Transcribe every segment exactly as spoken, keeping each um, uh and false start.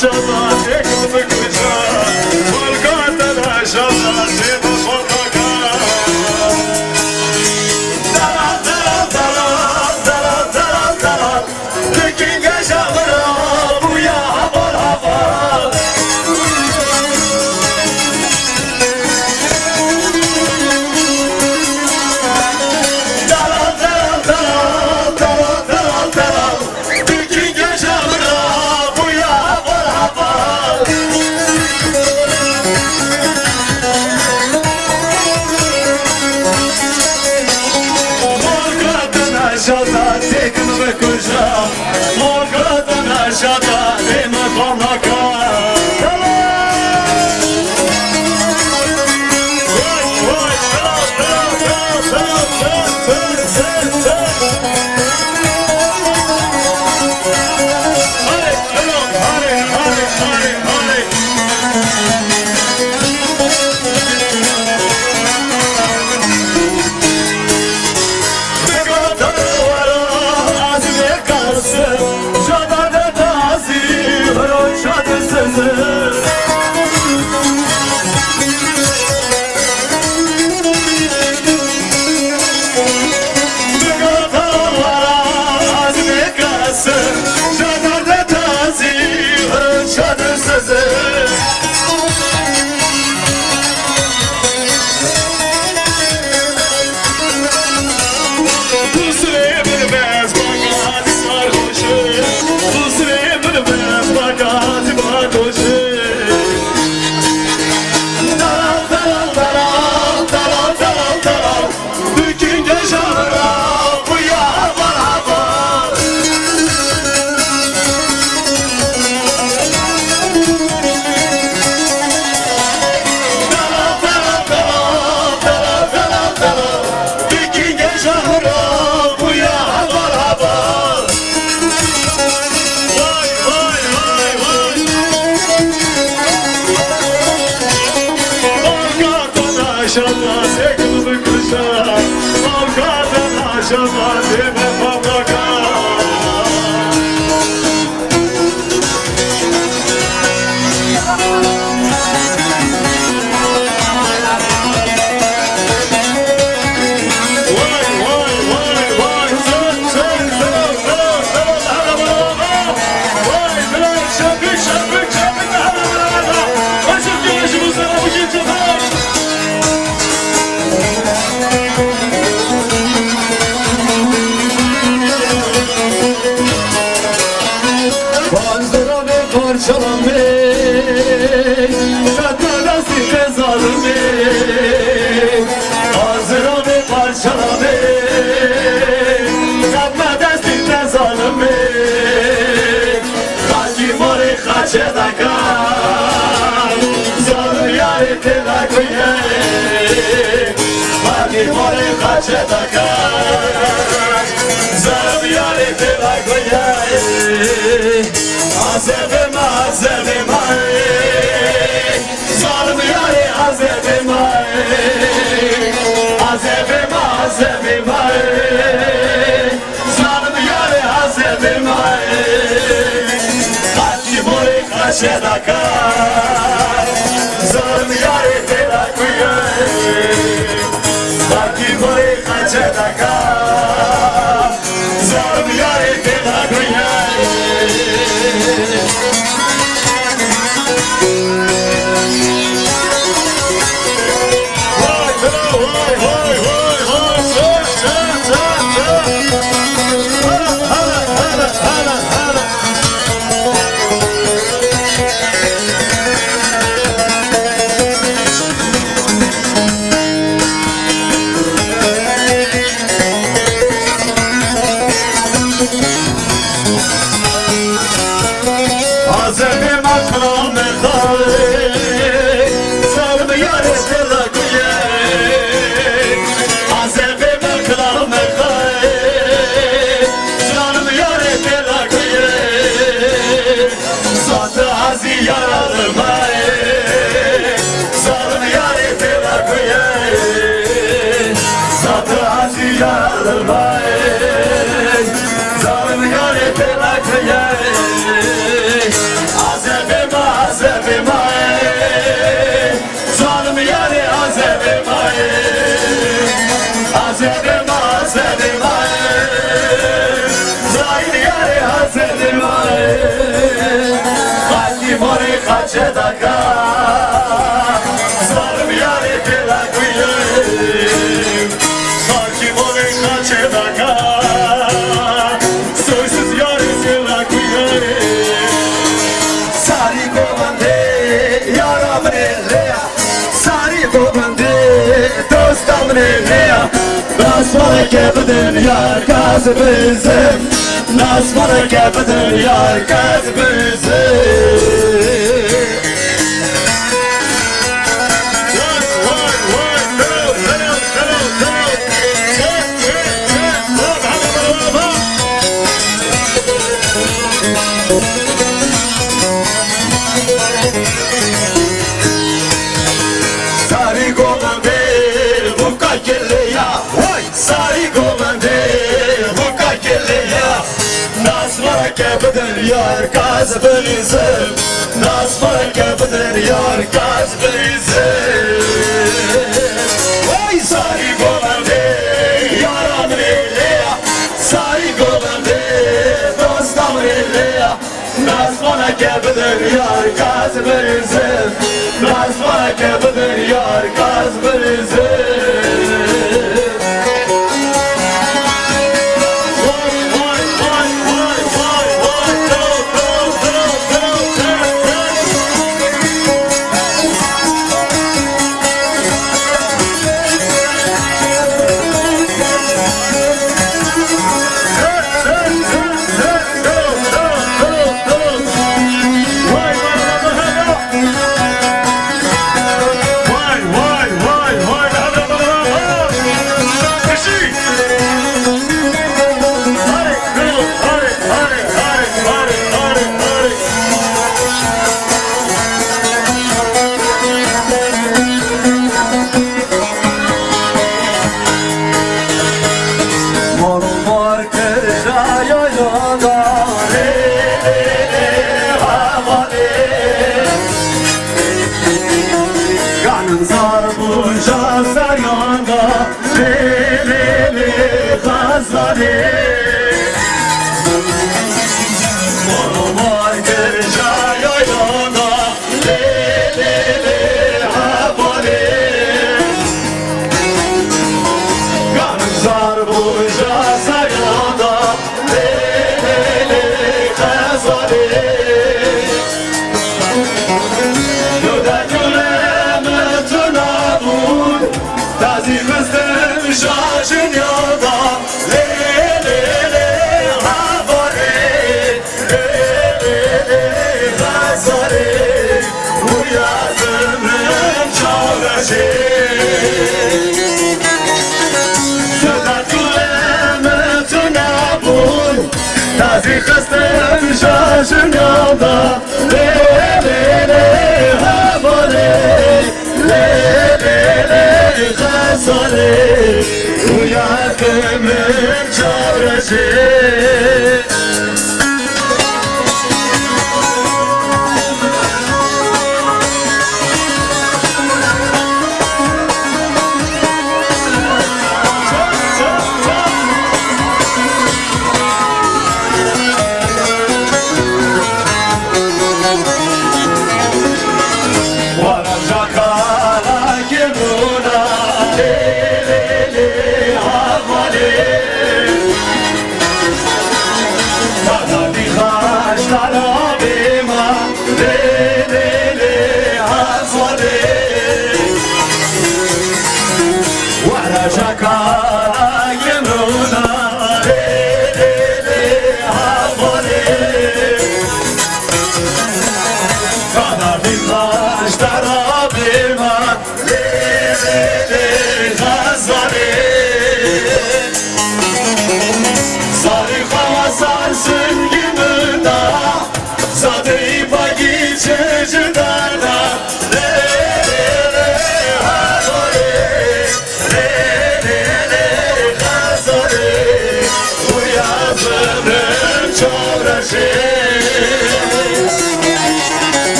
Azərbaycan امريا نصبرك ابدا يا كاذب الزين نصبرك ابدا يا كاذب الزين Yar kaz benizim, nasıl kapadır yar kaz benizim. Vay sari golande, yaram releya, sari golande, dostam releya. Nasıl kapadır yar kaz benizim, nasıl kapadır yar kaz benizim.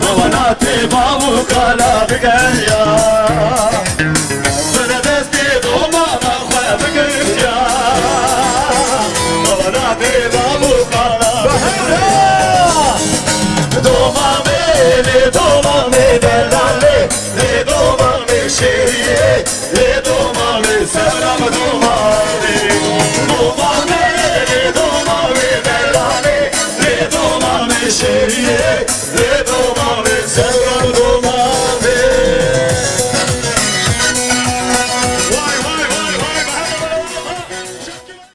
Baba nate babu kala bigaya.